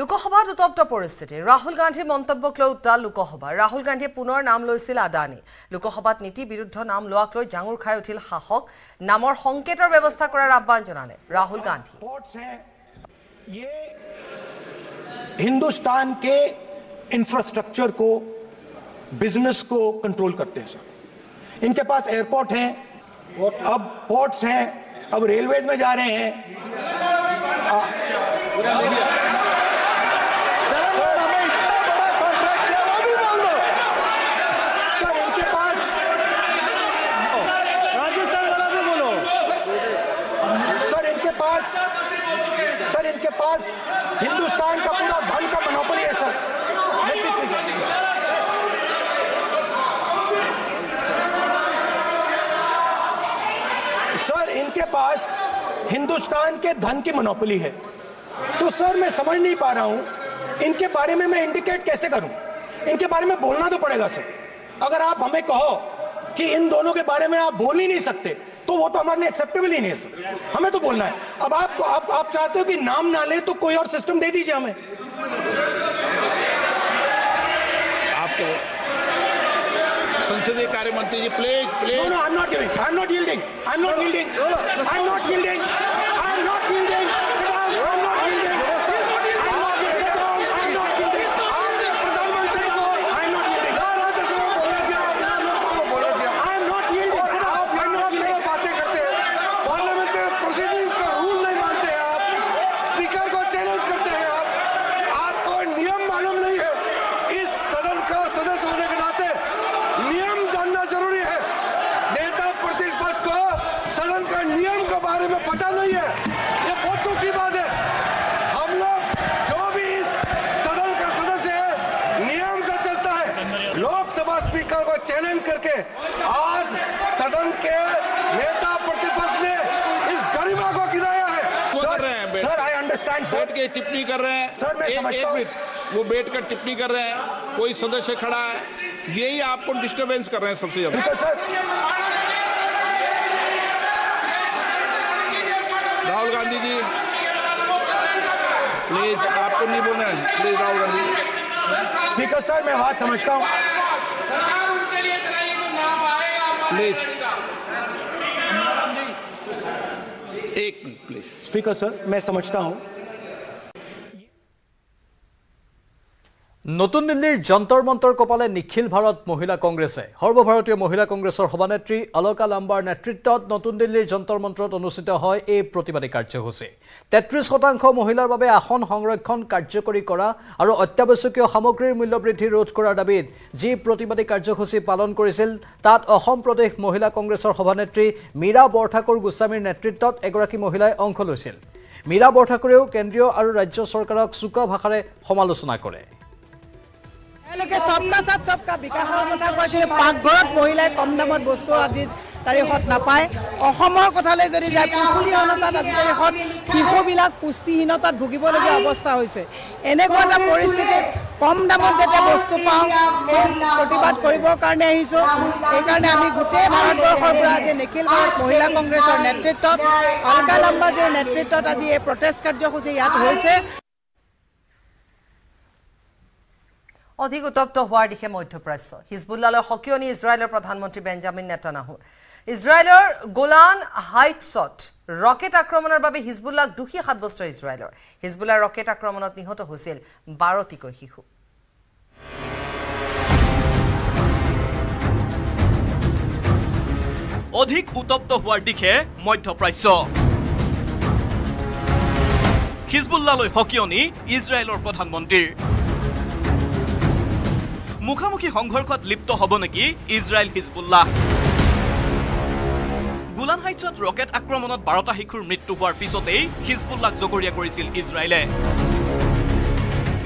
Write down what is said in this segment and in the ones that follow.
লোকসভাত উত্তপ্ত পৰিস্থিতি। ৰাহুল গান্ধীৰ মন্তব্যক লৈ উত্তাল লোকসভা। ৰাহুল গান্ধীয়ে পুনৰ নাম লৈছিল আদানী। লোকসভাত নীতি বিৰুদ্ধ নাম লোৱাক লৈ জাঙুৰ খাই উঠিল শাসক। নামৰ সংকেতৰ ব্যৱস্থা কৰাৰ আহ্বান জনালে ৰাহুল গান্ধী। ये हिंदुस्तान के इंफ्रास्ट्रक्चर को, बिजनेस को कंट्रोल करते हैं सर। इनके पास एयरपोर्ट हैं, अब पोर्ट्स हैं, अब रेलवेज में जा रहे हैं। सर, हमें इतना बड़ा कॉन्ट्रैक्ट दिया, वो भी बोल दो। सर, इनके पास राजस्थान वाला भी बोलो। सर इनके पास हिंदुस्तान का पूरा धन का मोनोपोली है सर। सर, इनके पास हिंदुस्तान के धन की मोनोपोली है। तो सर, मैं समझ नहीं पा रहा हूं इनके बारे में मैं इंडिकेट कैसे करूं। इनके बारे में बोलना तो पड़ेगा सर। अगर आप हमें कहो कि इन दोनों के बारे में आप बोल ही नहीं सकते तो वो तो हमारे लिए एक्सेप्टेबल ही नहीं है सर। हमें तो बोलना है। अब आप चाहते हो कि नाम ना ले तो कोई और सिस्टम दे दीजिए हमें। आपको संसदीय कार्य मंत्री जी please. No, I am not yielding. पता नहीं है, ये बहुत दुख की बात है। हम लोग जो भी इस सदन का सदस्य है नियम से चलता है। लोकसभा स्पीकर को चैलेंज करके आज सदन के नेता प्रतिपक्ष ने इस गरिमा को गिराया है। Sir, I understand sir. बैठ के टिप्पणी कर रहे हैं सर। मैं समझता हूं वो बैठ कर टिप्पणी कर रहे हैं। कोई सदस्य खड़ा है, यही आपको डिस्टर्बेंस कर रहे हैं सबसे ज्यादा सर। राहुल गांधी जी प्लीज, आपको नहीं बोलना है please. Rahul Gandhi speaker sir, मैं बात समझता हूँ प्लीज। एक मिनट प्लीज स्पीकर सर, मैं समझता हूँ। नतुन दिल्लीर जंतर मंतर कपाले निखिल भारत महिला कांग्रेसे सर्वभारतीय महिला कांग्रेसर सभानेत्री अलका लाम्बार नेतृत्वत नतुन दिल्लीर जंतर मंत्रत अनुष्ठित हय ए प्रतिबादी कार्यसूची। 33% महिलार बारे आसन संरक्षण कार्यकरी करा आरु अत्यावश्यकीय सामग्रीर मूल्य बृद्धि रोध करार दाबीत जी प्रतिबादी कार्यसूची पालन करिसिल तात असम प्रदेश महिला कांग्रेसर सभानेत्री मीरा बरठाकुर गोस्वामीर नेतृत्वत एगराकी महिलाय अंश लैसिल। मीरा बरठाकुरेও केंद्रीय आरु राज्य सरकारक चुका भाषारे समालोचना करे। सबका साथ सबका विकास कथा कहते पाकघर महिला कम दाम बस्तु आज तारी हत नपाय कथाले जो जाए पुष्टिहीनत आजिकल हत शिशुबिल पुष्टिहीनत भूगिया अवस्था एने परिस्थिति कम दाम जैसे बस्तु पाँव प्रतिबाद कारण आम गोटे भारतवर्षर आज निखिल भारत महिला कांग्रेसर नेतृत्व अलका लाम्बाजीर नेतृत्व आज ये प्रटेस्ट कार्यसूची इतना अधिक उत्तप्त हार दिशे मध्यप्राच्य। हिजबुल्लाहर हकियनी इजराइलर प्रधानमंत्री बेंजामिन नेतान्याहू इजराइलर गोलान हाइट्सत रकेट आक्रमणर बारे हिजबुल्लाह दोषी साब्यस्त। इजराइलर हिजबुल्लाह रकेट आक्रमणत निहत होइसिल 12टिक शिशु। अधिक उत्तप्त हार दिशे मध्यप्राच्य। हिजबुल्लाहर हकियनी इजराइलर प्रधानमंत्री मुखामुखी संघर्षत लिप्त हब नेकी इजराइल हिजबुल्लाह। गोलान हाइट्सत रकेट आक्रमणत 12टा शिशुर मृत्यु हार पिछते हिजबुल्लाह जगरिया करिसिल इजराइले।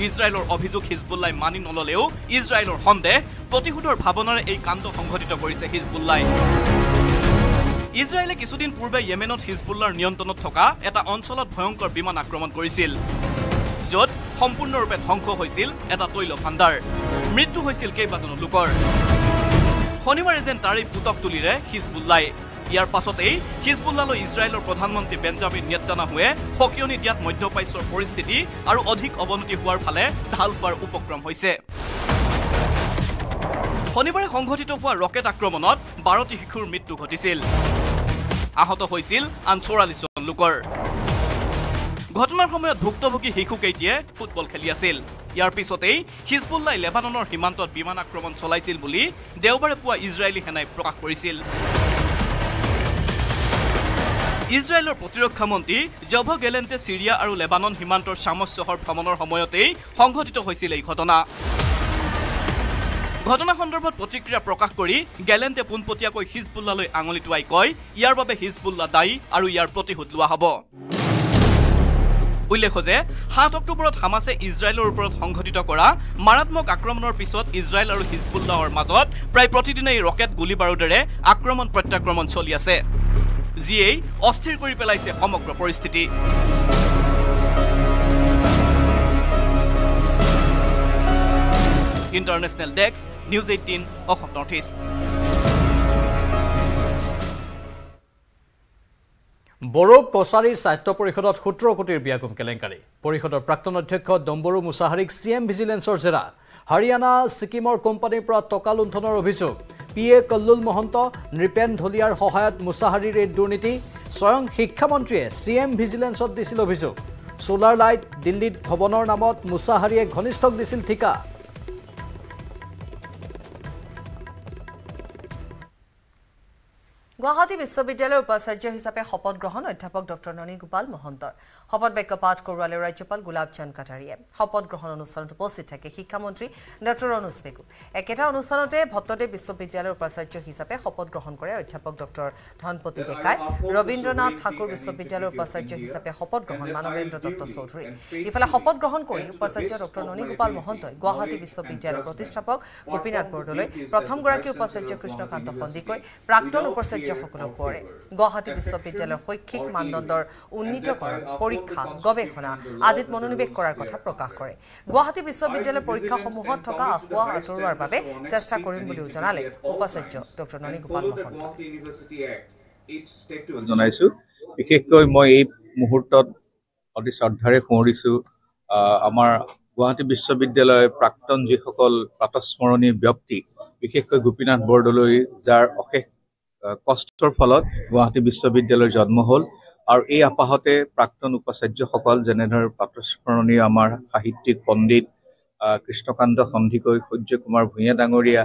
इजराइलर अभियोग हिजबुल्लाह मानि नललेও इजराइलर सन्देह प्रतिशोधर भावनारे এই कांड সংঘটিত কৰিছে हिजबुल्लाह। इजराइले কিছুদিন পূৰ্বে ইয়েমেনত হিজবুল্লাহৰ নিয়ন্ত্ৰণত থকা এটা অঞ্চলত ভয়ংকৰ বিমান আক্ৰমণ কৰিছিল যত সম্পূৰ্ণৰূপে ধ্বংস হৈছিল এটা তৈল ভাণ্ডাৰ। मृत्यु केबाजनो लोकर शनिवार जेन तारी पुतक तुलिले हिजबुल्लाह ইয়াৰ পাছতেই হিজবুল্লাহলৈ ইসৰায়েলৰ প্ৰধানমন্ত্ৰী বেঞ্জামিন নেতানয়াহুৱে হকিয়নি দিয়াত মধ্যপ্ৰাচ্যৰ পৰিস্থিতি আৰু অধিক অৱনতি হোৱাৰ ফালে ঢাল হোৱাৰ উপক্ৰম হৈছে। শনিবাৰে সংঘটিত হোৱা ৰকেট আক্ৰমণত ১২টি শিশুৰ মৃত্যু ঘটিছিল। আহত হৈছিল আন ৪৪জন লোকৰ। ঘটনাৰ সময়ত ভুক্তভোগী শিশুকেইটিয়ে ফুটবল খেলি আছিল। ইয়াৰ পিছতেই হিজবুল্লাহ লেবাননৰ সীমান্তত বিমান আক্ৰমণ চলাইছিল বুলি দেওবাৰে পুৱা ইজৰাইলী সেনাই প্ৰকাশ কৰিছিল। ইজৰাইলৰ প্ৰতিৰক্ষা মন্ত্ৰী জভ গেলেণ্টে সিৰিয়া আৰু লেবানন সীমান্তৰ শামছ চহৰ ভ্ৰমণৰ সময়তেই সংঘটিত হৈছিল এই ঘটনা। ঘটনা সন্দৰ্ভত প্ৰতিক্ৰিয়া প্ৰকাশ কৰি গেলেণ্টে পোনপটীয়াকৈ হিজবুল্লাহলৈ আঙুলি টোৱাই কয়, ইয়াৰ বাবে হিজবুল্লাহ দায়ী আৰু ইয়াৰ প্ৰতিশোধ লোৱা হ'ব। উল্লেখ্য যে ৭ অক্টোবৰত হামাছে ইজৰাইলৰ ওপৰত সংঘটিত কৰা মাৰাত্মক আক্ৰমণৰ পিছত ইজৰাইল আৰু হিজবুল্লাহৰ মাজত প্ৰায় প্ৰতিদিনেই ৰকেট গুলি বাৰুদেৰে আক্ৰমণ প্ৰত্যাক্ৰমণ চলি আছে, যিয়ে অস্থিৰ কৰি পেলাইছে সমগ্ৰ পৰিস্থিতি। International desk, news ১৮ Assam north east. Bodo Kachari সাহিত্য পৰিষদত ১৭ কোটিৰ বিয়াগম কেলেংকাৰী। পৰিষদৰ প্ৰাক্তন অধ্যক্ষ ডম্বৰু মুছাহাৰীক চি এম ভিজিলেন্সৰ জেৰা। হাৰিয়ানা ছিকিমৰ কোম্পানীৰ পৰা টকা লুণ্ঠনৰ অভিযোগ। পি এ কল্লুল মহন্ত, নৃপেন ঢলিয়াৰ সহায়ত মুছাহাৰীৰ এই দুৰ্নীতি। স্বয়ং শিক্ষামন্ত্ৰীয়ে চি এম ভিজিলেন্সত দিছিল অভিযোগ। ছোলাৰ লাইট দিল্লীত ভৱনৰ নামত মুছাহাৰীয়ে ঘনিষ্ঠক দিছিল ঠিকা। গুৱাহাটী বিশ্ববিদ্যালয়ৰ উপাচাৰ্য হিচাপে শপত গ্ৰহণ অধ্যাপক ডক্টৰ ননী গোপাল মহন্তৰ। শপত বাক্য পাঠ কৰোৱালে ৰাজ্যপাল গোলাপচান্দ কাটাৰীয়ে। শপত গ্ৰহণ অনুষ্ঠানত উপস্থিত থাকে শিক্ষামন্ত্ৰী ডক্টৰ অনুজ বেগু। একেটা অনুষ্ঠানতে ভট্টদেৱ বিশ্ববিদ্যালয়ৰ উপাচাৰ্য হিচাপে শপত গ্ৰহণ কৰে অধ্যাপক ডক্টৰ ধনপতি ডেকাই। ৰবীন্দ্ৰনাথ ঠাকুৰ বিশ্ববিদ্যালয়ৰ উপাচাৰ্য হিচাপে শপত গ্ৰহণ মানৱেন্দ্ৰ দত্ত চৌধুৰী। ইফালে শপত গ্ৰহণ কৰি উপাচাৰ্য ডক্টৰ ননী গোপাল মহন্তই গুৱাহাটী বিশ্ববিদ্যালয়ৰ প্ৰতিষ্ঠাপক গোপীনাথ বৰদলৈ, প্ৰথমগৰাকী উপাচাৰ্য কৃষ্ণকান্ত সন্দিকৈ, প্ৰাক্তন উপাচাৰ্য গুৱাহাটী বিশ্ববিদ্যালয়ৰ শৈক্ষিক মানদণ্ডৰ উন্নীতকৰণ, পৰীক্ষা, গৱেষণা আদিত মনোনিৱেশ কৰাৰ কথা প্ৰকাশ কৰে। গুৱাহাটী বিশ্ববিদ্যালয়ৰ পৰীক্ষাসমূহত থকা আসোঁৱাহ আঁতৰোৱাৰ বাবে চেষ্টা কৰিম বুলিও জনালে উপাচাৰ্য ডক্টৰ ননী গোপাল মহন্ত। জনাইছো বিশেষকৈ মই এই মুহূৰ্তত অতি শ্ৰদ্ধাৰে সোঁৱৰিছো আমাৰ গুৱাহাটী বিশ্ববিদ্যালয়ৰ প্ৰাক্তন যিসকল প্ৰাতঃস্মৰণীয় ব্যক্তি, বিশেষকৈ গোপীনাথ বৰদলৈ, যাৰ অশেষ কষ্টৰ ফলত গুৱাহাটী বিশ্ববিদ্যালয়ৰ জন্ম হ'ল, আৰু এই আপাহতে প্ৰাক্তন উপাচাৰ্যসকল যেনেদৰে প্ৰাতঃস্মৰণীয় আমাৰ সাহিত্যিক পণ্ডিত কৃষ্ণকান্ত সন্দিকৈ, সূৰ্য কুমাৰ ভূঞা ডাঙৰীয়া,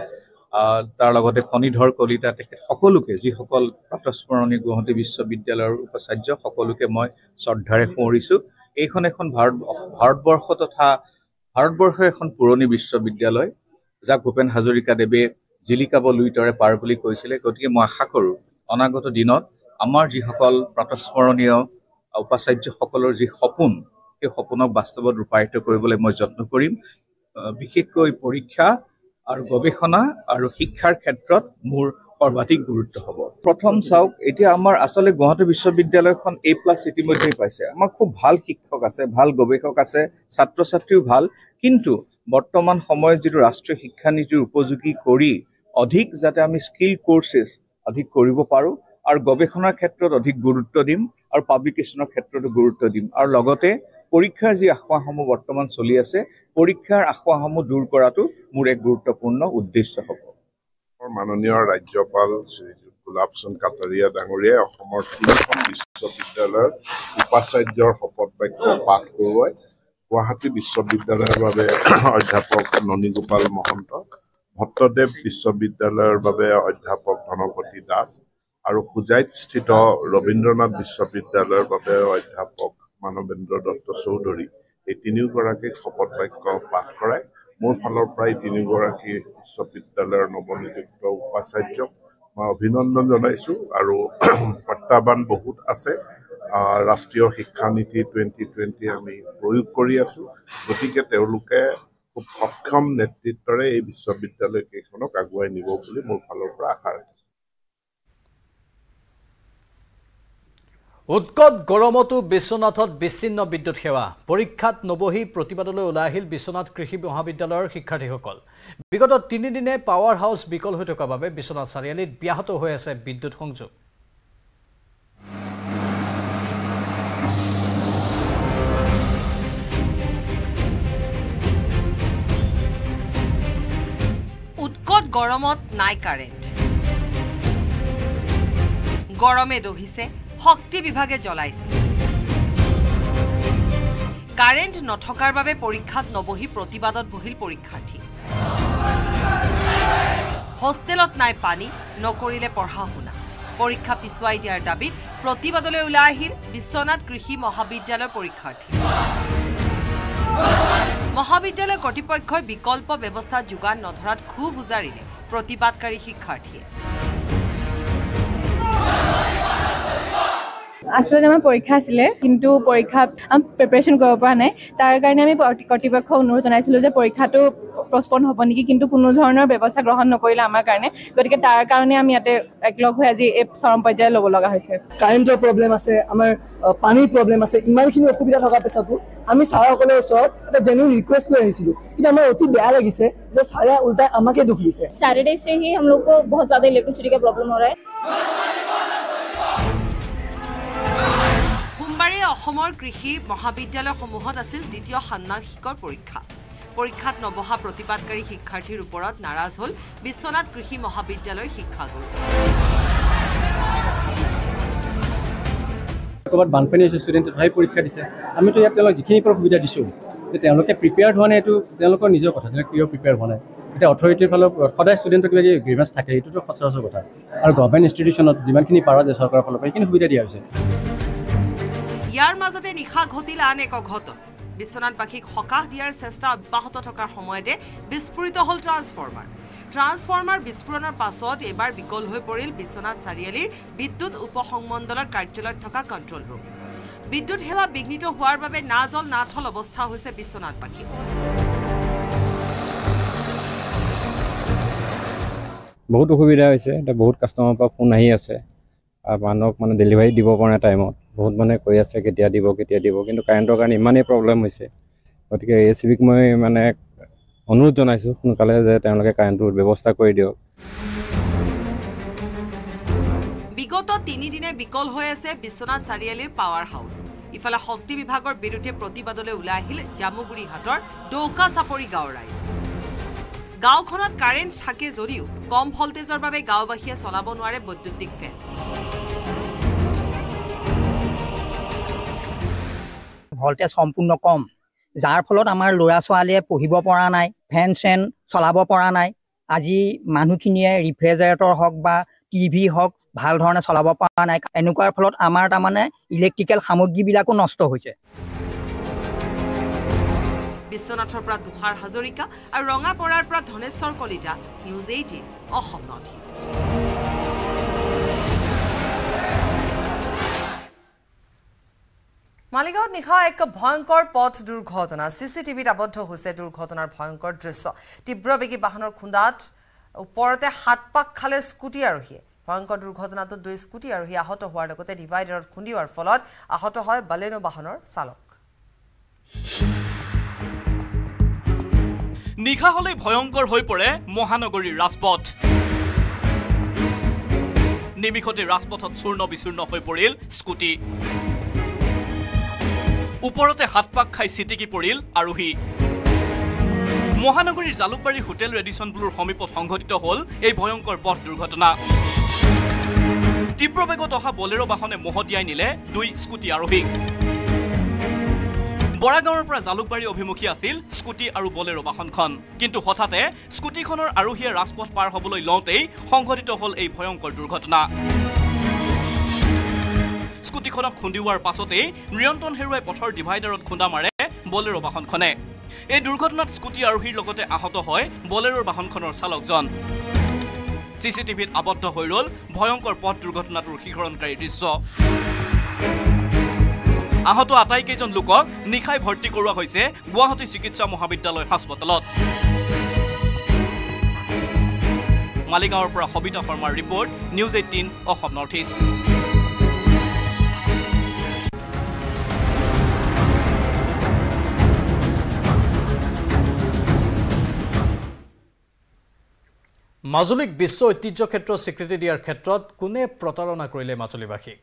তাৰ লগতে ফণীধৰ কলিতা, তেখেত সকলোকে, যিসকল প্ৰাতঃস্মৰণীয় গুৱাহাটী বিশ্ববিদ্যালয়ৰ উপাচাৰ্য, সকলোকে মই শ্ৰদ্ধাৰে সোঁৱৰিছোঁ। এইখন এখন ভাৰতবৰ্ষ তথা ভাৰতবৰ্ষৰ এখন পুৰণি বিশ্ববিদ্যালয়, যাক ভূপেন হাজৰিকাদেৱে জিলিকাব লুইতৰে পাৰ বুলি কৈছিলে। গতিকে মই আশা কৰোঁ অনাগত দিনত আমাৰ যিসকল প্ৰাতঃস্মৰণীয় উপাচাৰ্যসকলৰ যি সপোন, সেই সপোনক বাস্তৱত ৰূপায়িত কৰিবলৈ মই যত্ন কৰিম। বিশেষকৈ পৰীক্ষা আৰু গৱেষণা আৰু শিক্ষাৰ ক্ষেত্ৰত মোৰ সৰ্বাধিক গুৰুত্ব হ'ব। প্ৰথম চাওক, এতিয়া আমাৰ আচলতে গুৱাহাটী বিশ্ববিদ্যালয়খন A+ ইতিমধ্যেই পাইছে। আমাৰ খুব ভাল শিক্ষক আছে, ভাল গৱেষক আছে, ছাত্ৰ ছাত্ৰীও ভাল, কিন্তু বৰ্তমান সময়ত যিটো ৰাষ্ট্ৰীয় শিক্ষানীতিৰ উপযোগী কৰি অধিক যাতে আমি স্কিল কোৰ্চেছ অধিক কৰিব পাৰোঁ, আৰু গৱেষণাৰ ক্ষেত্ৰত অধিক গুৰুত্ব দিম, আৰু পাব্লিকেশ্যনৰ ক্ষেত্ৰতো গুৰুত্ব দিম, আৰু লগতে পৰীক্ষাৰ যি আসোঁৱাহসমূহ বৰ্তমান চলি আছে, পৰীক্ষাৰ আসোঁৱাহসমূহ দূৰ কৰাটো মোৰ এক গুৰুত্বপূৰ্ণ উদ্দেশ্য হ'ব। মাননীয় ৰাজ্যপাল শ্ৰী গোলাপচান্দ কাটাৰীয়া ডাঙৰীয়াই অসমৰ ৩খন বিশ্ববিদ্যালয়ৰ উপাচাৰ্যৰ শপত বাক্য পাঠ কৰোৱাই গুৱাহাটী বিশ্ববিদ্যালয়ৰ বাবে অধ্যাপক ননী গোপাল মহন্ত, ভট্টদেৱ বিশ্ববিদ্যালয়ৰ বাবে অধ্যাপক ধনপতি দাস, আৰু হোজাইতস্থিত ৰবীন্দ্ৰনাথ বিশ্ববিদ্যালয়ৰ বাবে অধ্যাপক মানৱেন্দ্ৰ দত্ত চৌধুৰী, এই তিনিওগৰাকীক শপত বাক্য পাঠ কৰাই মোৰ ফালৰ পৰা এই তিনিওগৰাকী বিশ্ববিদ্যালয়ৰ নৱনিযুক্ত উপাচাৰ্যক মই অভিনন্দন জনাইছোঁ। আৰু প্ৰত্যাহ্বান বহুত আছে, ৰাষ্ট্ৰীয় শিক্ষানীতি 2020 আমি প্ৰয়োগ কৰি আছোঁ, গতিকে তেওঁলোকে খুব সক্ষম নেতৃত্বৰে এই বিশ্ববিদ্যালয়কেইখনক আগুৱাই নিব বুলি মোৰ ফালৰ পৰা আশা ৰাখিছোঁ। উৎকট গৰমতো বিশ্বনাথত বিচ্ছিন্ন বিদ্যুৎ সেৱা। পৰীক্ষাত নবহি প্ৰতিবাদলৈ ওলাই আহিল বিশ্বনাথ কৃষি মহাবিদ্যালয়ৰ শিক্ষাৰ্থীসকল। বিগত 3 দিনে পাৱাৰ হাউচ বিকল হৈ থকাৰ বাবে বিশ্বনাথ চাৰিআলিত ব্যাহত হৈ আছে বিদ্যুৎ সংযোগ। विभत्स गरमत नाइ कारेंट गरमे दहिसे शक्ति विभागे जलाइसे कारेंट नथकार बाबे परीक्षात नबहि प्रतिबादत बहिल परीक्षार्थी होस्टेलत नाइ पानी नकरिले पढ़ा हुना परीक्षा पिछुवाई दियार दाबीत प्रतिबादले उलाइ आहिल विश्वनाथ कृषि महाविद्यालयर परीक्षार्थी महाविद्यालय कर्तृपक्षই विकल्प व्यवस्था जोगान नधरात खूब उजारिले प्रतिबादकारी शिक्षार्थी आसलते आम परीक्षा आसिले किन्तु परीक्षा प्रिपेरेशन करब पारा नाइ तार कारणे आमी कर्तृपक्षक अनुरोध जनाइसिलो जे परीक्षातो पोस्टपोन हब नेकि किन्तु कोनो धৰণৰ व्यवस्था ग्रहण नकरिले आमार कारणे गतिके तार कारणे आमी याते एकलग হৈ আজি ए चरम पर्যায়ে লব লগা হৈছে কাৰেণ্টৰ প্ৰব্লেম আছে আমাৰ পানীৰ প্ৰব্লেম আছে ইমানখিনি অসুবিধা থকা পিছতো আমি ছাৰসকলৰ ওচৰত এটা জেনুইন ৰিকুৱেষ্ট লৈ আহিছিলো কিন্তু আমাৰ অতি বেয়া লাগিছে যে ছাৰে উল্টা আমাকে দুখ দিছে सैटरडे से ही हम लोग को बहुत ज्यादा इलेक्ट्रिसिटी का प्रॉब्लम हो रहा है অসমৰ কৃষি মহাবিদ্যালয়সমূহত আছিল দ্বিতীয় ষান্মাসিকৰ পৰীক্ষা পৰীক্ষাত নবহা প্ৰতিবাদকাৰী শিক্ষাৰ্থীৰ ওপৰত নাৰাজ হল বিশ্বনাথ কৃষি মহাবিদ্যালয়ৰ শিক্ষাগুৰু ক'ৰবাত বানপানী হৈছে ষ্টুডেণ্টে ভাই পৰীক্ষা দিছে আমি তো ইয়াত তেওঁলোক যিখিনি পৰা সুবিধা দিছো যে তেওঁলোকে প্ৰিপেয়াৰ্ড হোৱা নাই এটো তেওঁলোকৰ নিজৰ কথা যে কিয় প্ৰিপেয়াৰ হোৱা নাই এটা অথৰিটিৰ ফালৰ সদায় ষ্টুডেণ্টক কিবা গ্ৰেভাস থাকে এটো তো সচৰাচৰ কথা আৰু গভৰ্ণমেণ্ট ইনষ্টিটিউচনত যিমানখিনি পাৰা যায় চৰকাৰৰ ফালৰ পৰা এইখিনি সুবিধা দিয়া হৈছে यार मजते निशा घटिल आन एक घटन विश्वनाथवासीक सकाह दियार चेष्टा अब्याहत थकार समयते विस्फोरित हल ट्रांसफर्मार विस्फोरणर पाছত एबार विकल হৈ পৰিল বিশ্বনাথ চাৰিআলিৰ বিদ্যুৎ উপসংমণ্ডলৰ কাৰ্যালয়ত থকা কন্ট্ৰল ৰুম বিদ্যুৎ সেৱা বিঘ্নিত হোৱাৰ বাবে নাজল নাথল অৱস্থা হৈছে বিশ্বনাথবাসী বহুত অসুবিধা হৈছে এটা বহুত কাস্টমাৰৰ পৰা ফোন আহি আছে मानक माने डेलिवरी দিব পৰা টাইম बहुत माने কৈ আছে কেতিয়া দিব কিন্তু কাৰেণ্টৰ কাৰণে ইমানই প্ৰবলেম হৈছে গতিকে এসবিক মই মানে অনুৰোধ জনাইছো সোনকালে যে তেওঁলোকে কাৰেণ্টৰ ব্যৱস্থা কৰি দিয়ক বিগত 3 দিনে বিকল হৈ আছে বিশ্বনাথ চাৰিআলিৰ পাৱাৰ হাউস ইফালে শক্তি বিভাগৰ বিৰুদ্ধে প্ৰতিবাদলৈ উলাই আহিল জামুগুৰি হাতৰ ডৌকা চাপৰি গাঁৱৰ ৰাইজ গাঁওখনত কাৰেণ্ট থাকে যদিও কম ভল্টেজৰ বাবে গাঁওবাসীয়ে চলাব নোৱাৰে বৈদ্যুতিক ফেন ভল্টেজ সম্পূৰ্ণ কম যাৰ ফলত আমাৰ লৰা ছোৱালীয়ে পঢ়িব পৰা নাই ফেন চেন চলাব পৰা নাই আজি মানুহখিনিয়ে ৰিফ্ৰেজাৰেটৰ হক বা টিভি হক ভাল ধৰণে চলাব পৰা নাই এনেকুৱাৰ ফলত আমাৰ তামানে ইলেক্ট্ৰিকেল সামগ্ৰীবিলাকো নষ্ট হৈছে বিশ্বনাথৰ পৰা দুহাৰ হাজৰিকা আৰু ৰঙাপৰাৰ পৰা Dhaneswar Kalita news 18 Assam north east Maligaon निशा एक भयंकर पथ दुर्घटना सीसीटीवीत आबद्ध होइसे दुर्घटनार भयंकर दृश्य तीव्र बेगी वाहनर खुंदात उपरते हाथ पाक खाले स्कूटी आरोही भयंकर दुर्घटना तो दुई स्कूटी आरोही आहत होवार लगते डिवाइडर खुंदिवार फलत आहत हय बलेनो वाहनर चालक निशा हले भयंकर होय पड़े महानगरीर राजपथ निमिषते राजपथत चूर्ण विचूर्ण होय परिल स्कूटी उपरते हाथ पाक खाई सिटिकी परिल आरोही महानगरीर जालुकबाड़ी होटेल रेडिसन ब्लूर समीपत संघटित हल ए भयंकर पथ दुर्घटना तीव्र बेगत अहा बलेरो वाहने महतियाई निले दुई स्कूटी आरोही बरागाँवर पर जालुकबाड़ी अभिमुखी आसिल स्कूटी और बलेरो वाहनखन किन्तु हठाते स्कूटीखनर आरोहीये राजपथ पार हबोलै लौतेई संघटित हल ए भयंकर दुर्घटना स्कूटीखनक खुंदिवार पासतेई नियंत्रण हेरुवाई पथर डिवाइडरत खुंदा मारे बलेरो वाहनखने ए दुर्घटनात स्कूटी आरोहीर लगते आहत हय बलेरो वाहनखनर चालकजन सीसीटीवीत आबद्ध हय रल भयंकर पथ दुर्घटनाटोर शिखरणकारी दृश्य आहत आटाइकेजन लोকক निखाय भर्ती करुवा हयसे गुवाहाटी चिकित्सा महाविद्यालय हासपातालत मालिगाँवर पर सबिता शर्मार report news 18 Assam north east মাজুলীক বিশ্ব ঐতিহ্য ক্ষেত্ৰ স্বীকৃতি দিয়াৰ ক্ষেত্ৰত কোনে প্ৰতাৰণা কৰিলে মাজুলীবাসীক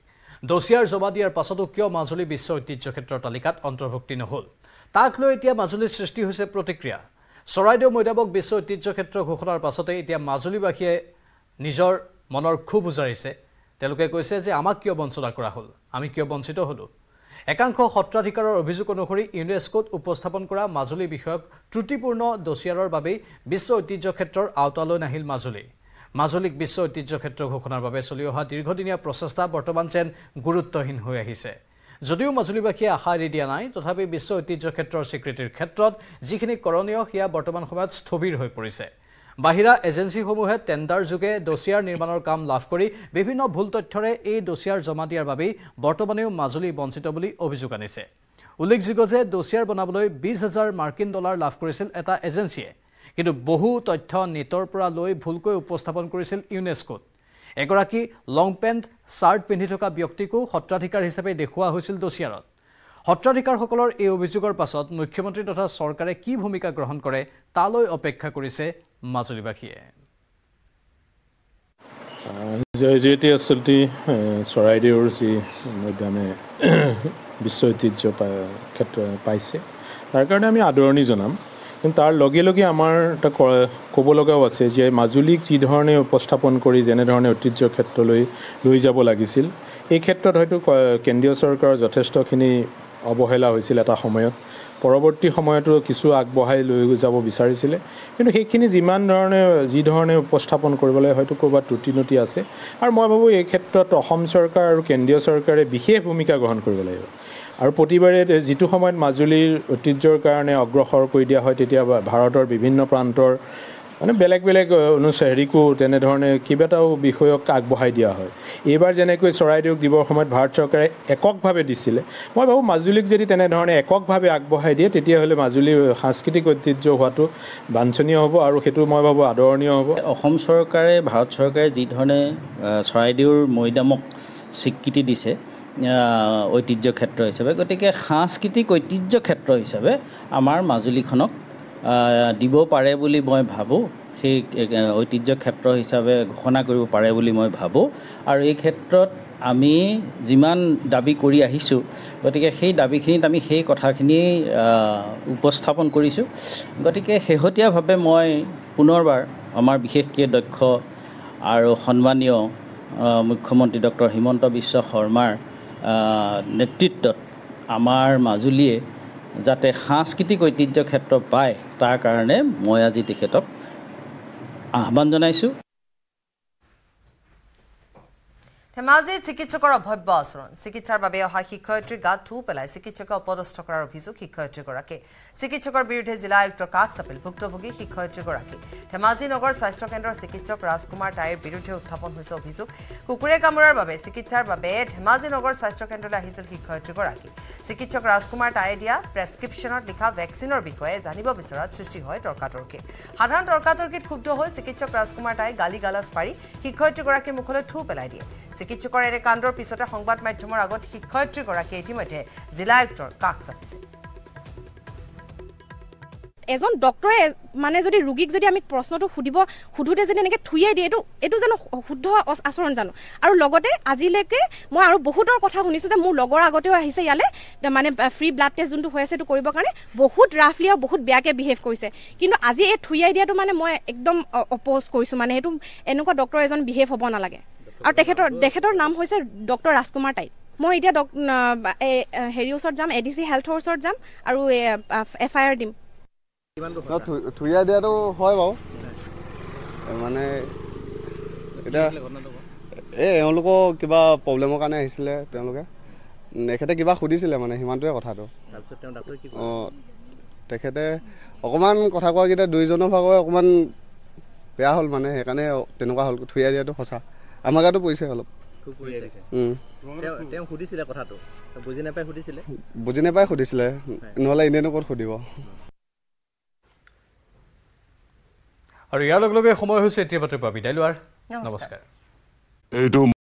দোষিয়াৰ জবাব দিয়াৰ পাছতো কিয় মাজুলী বিশ্ব ঐতিহ্য ক্ষেত্ৰৰ তালিকাত অন্তৰ্ভুক্তি নহল তাক লৈ এতিয়া মাজুলীৰ সৃষ্টি হৈছে প্ৰতিক্ৰিয়া Soraidew Moidabok Bisho ঐতিহ্য Khetra Ghoshnar Pasotei etia Majulibakhiye Nijor Monor Khub Bujarise Teluke koise je amak kiyo bonchona kora hol Ami kiyo bonchito holo Ekankhon Hotradhikarar Obhijog Onukori UNESCO Upasthapon Kora Majuli Bishok Trutipurno Dosiarar Babe Bisho ঐতিহ্য Khetrar Autalo Nahil Majuli Mazulik Bisho ঐতিহ্য Khetra Ghoshnar Babe Choli Oha Dirghodinia Prochesta Bortoman Chen Guruttohin Hoi Ahise যদিও মাজুলিবাখীয়ে আশা এৰি দিয়া নাই তথাপি বিশ্ব ঐতিহ্য ক্ষেত্ৰৰ স্বীকৃতিৰ ক্ষেত্ৰত যিখিনি কৰণীয় হিয়া বৰ্তমান সময়ত স্থবিৰ হৈ পৰিছে বাহিৰা এজেন্সিসমূহে টেন্ডাৰ যোগে দছিয়াৰ নিৰ্মাণৰ কাম লাভ কৰি বিভিন্ন ভুল তথ্যৰে এই দছিয়াৰ জমা দিয়াৰ বাবে বৰ্তমানেও মাজুলী বঞ্চিত বুলি অভিযোগ আনিছে উল্লেখযোগ্য যে দছিয়াৰ বনাবলৈ 20000 মাৰ্কিন ডলাৰ লাভ কৰিছিল এটা এজেন্সিয়ে কিন্তু বহু তথ্য নিতৰ পৰা লৈ ভুলকৈ উপস্থাপন কৰিছিল ইউনেস্কোত এগৰাকী লং পেন্ট শাৰ্ট পিন্ধি থকা ব্যক্তিকো হত্ৰাধিকাৰ হিচাপে দেখুৱা হৈছিল দছিয়াৰত হত্ৰাধিকাৰসকলৰ এই অভিযোগৰ পাছত মুখ্যমন্ত্ৰী তথা চৰকাৰে কি ভূমিকা গ্ৰহণ কৰে তালৈ অপেক্ষা কৰিছে মাজুলীবাখীয়ে জয়জয়তি আসলটি চৰাইদেউৰ যি মৈদামে বিশ্ব ঐতিহ্য ক্ষেত্ৰ পাইছে তাৰ কাৰণে আমি আদৰণি জনাম तार लगे लगे आमार कब लगाओ आछे जे माजुलीक जी धरणे उपस्थापन करी जेने धरणे ऐतिह्य क्षेत्र लई जाब लागिसिल ए क्षेत्रोत हयतो केन्द्रीय सरकार यथेष्टखिनि अवहेला होइसिल एटा समयत परवर्ती समयतो किछु आगबहाई लई जाब बिचारिसिले किन्तु हेखिनि जिमान धरणे जी धरणे उपस्थापन करिबले हयतो कबा त्रुटिनति आछे आर मय भाबो ए क्षेत्रोत असम सरकार आरु केन्द्रीय सरकारे विशेष भूमिका ग्रहण करिब लागिब आर प्रतिबारे जी समय माजुलीर ऐतिह्यर कारण अग्रसर कर दिया है भारतर विभिन्न प्रांतर माने बेलेग बेलेग अनुसारिको तेनेधरणे केबाटाओ विषयक आगबहाई दिया है एबार जेनेकै चराइदेउक दिबर समयत भारत सरकारे एककभावे दिसिले मैं भाबो माजुलीक जदि तेनेधरणे एककभावे आगबहाई दिए तेतिया हले माजुली सांस्कृतिक ऐतिह्य होवातो वांछनीय हबो आरो हेतु मैं भाबो आदरणीय हबो असम सरकारे भारत सरकारे जी धरणे चराइदेउर मैदामक स्वीकृति दिसे ঐতিহ্য ক্ষেত্ৰ হিচাপে গতিকে সাংস্কৃতিক ঐতিহ্য ক্ষেত্ৰ হিচাপে আমাৰ মাজুলীখনক দিব পাৰে বুলি মই ভাবো সেই ঐতিহ্য ক্ষেত্ৰ হিচাপে ঘোষণা কৰিব পাৰে বুলি মই ভাবো আৰু এই ক্ষেত্ৰত আমি যিমান দাবী কৰি আহিছো গতিকে সেই দাবীখিনিত আমি সেই কথাখিনি উপস্থাপন কৰিছো গতিকে শেহতীয়াভাৱে মই পুনৰবাৰ আমাৰ বিশেষকৈ দক্ষ আৰু সন্মানীয় মুখ্যমন্ত্ৰী ডক্টৰ হিমন্ত বিশ্ব শৰ্মাৰ नेतृत्व आमार माजुलिए जाते सांस्कृतिक ऐतिह्य क्षेत्र पाए तार कारणे मैं आज तेखेतक आहवान जानाइछु धेमाजी चिकित्सकर अभव्य आचरण चिकित्सार बाबे अहा शिक्षयित्री गात थू पेलाय चिकित्सक अपदस्थ करार अभियोग शिक्षयित्रीगराके चिकित्सकर विरुद्धे जिला आयुक्त काक चापिल भुक्तभोगी शिक्षयित्रीगराके धेमाजी नगर स्वास्थ्य केन्द्र चिकित्सक राजकुमार तायर विरुद्धे उत्थापन होइसे अभियोग कुकुरे कामुरार बाबे चिकित्सार बाबे धेमाजी नगर स्वास्थ्य केन्द्रले आहिसिल शिक्षयित्रीगराके चिकित्सक राजकुमार तायर दिया प्रेसक्रिप्शनत लिखा वैक्सिनर विषये जानिब बिचरात सृष्टि हय तर्कातर्की साधारण तर्कातर्कीत क्षुब्ध हय चिकित्सक राजकुमार ताय गाली गालाज पारि शिक्षयित्रीगराके मुखले थू पेलाय दिए चिकित्सकर एने काण्डर पिछते संबाद माध्यমৰ आगत शिक्षयित्रीगৰাকীয়ে ইতিমধ্যে জিলা আয়ুক্তৰ কাষ চাপিছে এজন ডক্টৰে মানে যদি ৰোগীক যদি আমি প্ৰশ্নটো সুধিব সুধুতে যদি এনেকে থুইয়ে দিয়ে এটো এটো জানো শুদ্ধ আচৰণ জানো আৰু লগতে আজিলৈকে মই আৰু বহুতৰ কথা শুনিছো যে মোৰ লগৰ আগতেও আহিছে ইয়ালে মানে ফ্ৰী ব্লাড টেষ্ট যোনটো হৈ আছে এটো কৰিব কাৰণে বহুত ৰাফলি আৰু বহুত বেয়াকে বিহেভ কৰিছে কিন্তু আজি এই থুইয়ে দিয়াটো মানে মই একদম অপ'জ কৰিছো মানে এটো এনেকুৱা ডক্টৰ এজন বিহেভ হ'ব নালাগে और तेखेतर नाम होइसे डॉक्टर राजकुमार टाइट मैं इतना हेरि ऊर जाम एडिसी हेल्थ ऊर जाम और एफ आई आर दिम थुरिया दिया तो है बाव माने এটা এ এওঁলোক কিবা প্ৰবলেমৰ কাৰণে আহিছিলে তেওঁলোকে নেখেতে কিবা খুদিছিলে মানে হিমান্তৰে কথাটো তাৰপিছত তেওঁ ডক্টৰ কি অ তেখেতে অকমান কথা কোৱা কিটা দুইজনৰ ভাগৰ অকমান বেয়া হল মানে হেকানে তেনকা হল থুৰিয়া দিয়াটো হসা आम गाँव पैसा अलग बुझी नपाय इन्हें कूद और इार समय विदाय लर नमस्कार।